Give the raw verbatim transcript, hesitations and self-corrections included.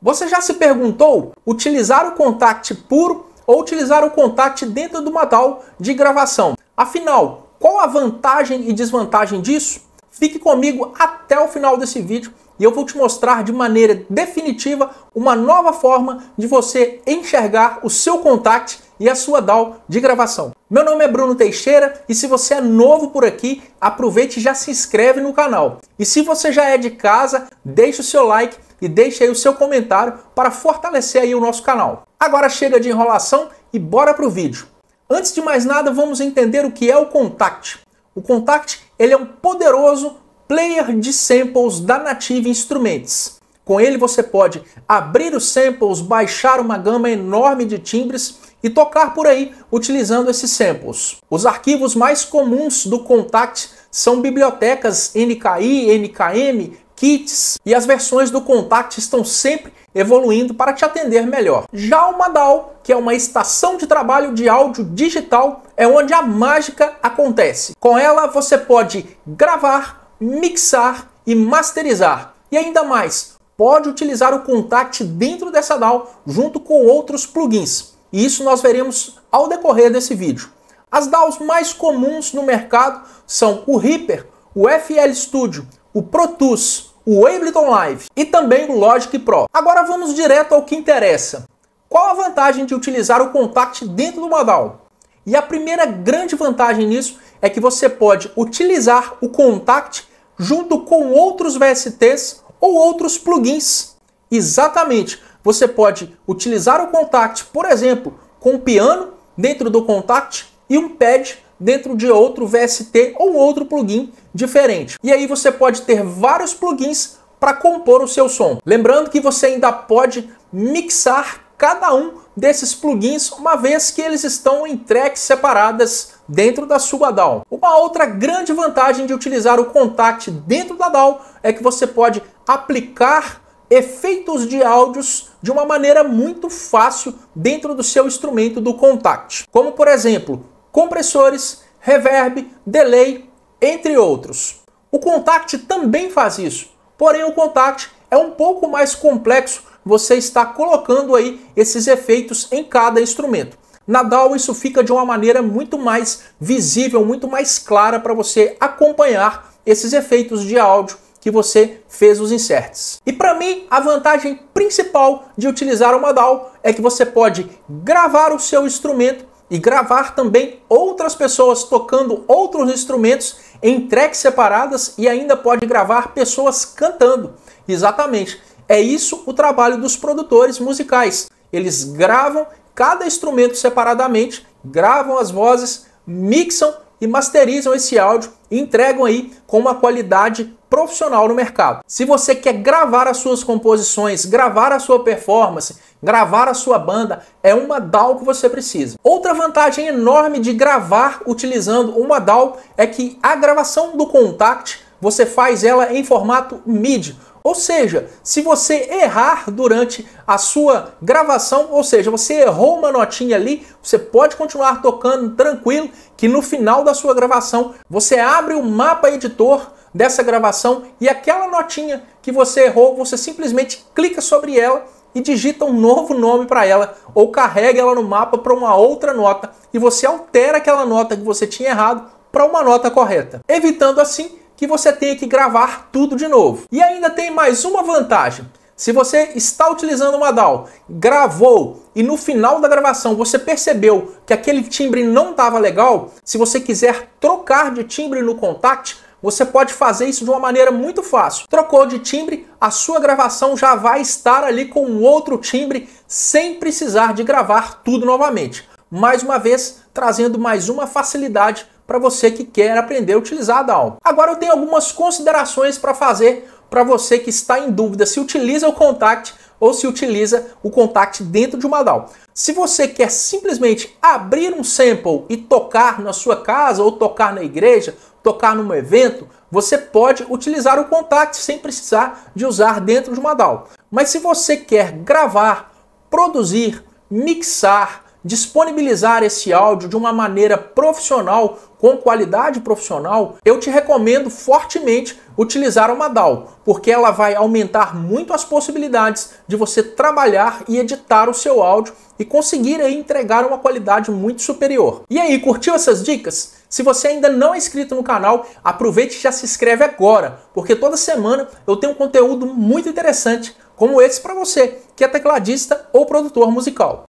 Você já se perguntou utilizar o Kontakt puro ou utilizar o Kontakt dentro de uma D A W de gravação? Afinal, qual a vantagem e desvantagem disso? Fique comigo até o final desse vídeo e eu vou te mostrar de maneira definitiva uma nova forma de você enxergar o seu Kontakt e a sua D A W de gravação. Meu nome é Bruno Teixeira e se você é novo por aqui, aproveite e já se inscreve no canal. E se você já é de casa, deixe o seu like e deixe aí o seu comentário para fortalecer aí o nosso canal. Agora chega de enrolação e bora para o vídeo. Antes de mais nada, vamos entender o que é o Kontakt. O Kontakt ele é um poderoso player de samples da Native Instruments. Com ele você pode abrir os samples, baixar uma gama enorme de timbres e tocar por aí utilizando esses samples. Os arquivos mais comuns do Kontakt são bibliotecas N K I, N K M, kits, e as versões do Kontakt estão sempre evoluindo para te atender melhor. Já o Modal, que é uma estação de trabalho de áudio digital, é onde a mágica acontece. Com ela você pode gravar, mixar e masterizar. E ainda mais, pode utilizar o Kontakt dentro dessa D A W junto com outros plugins. E isso nós veremos ao decorrer desse vídeo. As D A Ws mais comuns no mercado são o Reaper, o F L Studio, o Pro Tools, o Ableton Live e também o Logic Pro. Agora vamos direto ao que interessa. Qual a vantagem de utilizar o Kontakt dentro do Modal? E a primeira grande vantagem nisso é que você pode utilizar o Kontakt junto com outros V S Ts ou outros plugins. Exatamente. Você pode utilizar o Kontakt, por exemplo, com um piano dentro do Kontakt e um pad dentro de outro V S T ou outro plugin diferente. E aí você pode ter vários plugins para compor o seu som. Lembrando que você ainda pode mixar cada um desses plugins, uma vez que eles estão em tracks separadas dentro da sua D A W. Uma outra grande vantagem de utilizar o Kontakt dentro da D A W é que você pode aplicar efeitos de áudios de uma maneira muito fácil dentro do seu instrumento do Kontakt, como por exemplo, compressores, reverb, delay, entre outros. O Kontakt também faz isso, porém o Kontakt é um pouco mais complexo, você está colocando aí esses efeitos em cada instrumento. Na D A W isso fica de uma maneira muito mais visível, muito mais clara para você acompanhar esses efeitos de áudio que você fez os inserts. E para mim, a vantagem principal de utilizar uma D A W é que você pode gravar o seu instrumento e gravar também outras pessoas tocando outros instrumentos em tracks separadas e ainda pode gravar pessoas cantando. Exatamente. É isso o trabalho dos produtores musicais. Eles gravam cada instrumento separadamente, gravam as vozes, mixam e masterizam esse áudio e entregam aí com uma qualidade profissional no mercado. Se você quer gravar as suas composições, gravar a sua performance, gravar a sua banda, é uma D A W que você precisa. Outra vantagem enorme de gravar utilizando uma D A W é que a gravação do Kontakt, você faz ela em formato midi. Ou seja, se você errar durante a sua gravação, ou seja, você errou uma notinha ali, você pode continuar tocando tranquilo, que no final da sua gravação, você abre o mapa editor dessa gravação e aquela notinha que você errou, você simplesmente clica sobre ela e digita um novo nome para ela, ou carrega ela no mapa para uma outra nota, e você altera aquela nota que você tinha errado para uma nota correta, evitando assim que você tenha que gravar tudo de novo. E ainda tem mais uma vantagem. Se você está utilizando uma D A W, gravou e no final da gravação você percebeu que aquele timbre não estava legal, se você quiser trocar de timbre no Kontakt, você pode fazer isso de uma maneira muito fácil. Trocou de timbre, a sua gravação já vai estar ali com outro timbre sem precisar de gravar tudo novamente. Mais uma vez, trazendo mais uma facilidade para você que quer aprender a utilizar a D A W. Agora eu tenho algumas considerações para fazer para você que está em dúvida se utiliza o Kontakt ou se utiliza o Kontakt dentro de uma D A W. Se você quer simplesmente abrir um sample e tocar na sua casa ou tocar na igreja, tocar num evento, você pode utilizar o Kontakt sem precisar de usar dentro de uma D A W. Mas se você quer gravar, produzir, mixar, disponibilizar esse áudio de uma maneira profissional, com qualidade profissional, eu te recomendo fortemente utilizar uma D A W, porque ela vai aumentar muito as possibilidades de você trabalhar e editar o seu áudio e conseguir aí entregar uma qualidade muito superior. E aí, curtiu essas dicas? Se você ainda não é inscrito no canal, aproveite e já se inscreve agora, porque toda semana eu tenho um conteúdo muito interessante como esse para você, que é tecladista ou produtor musical.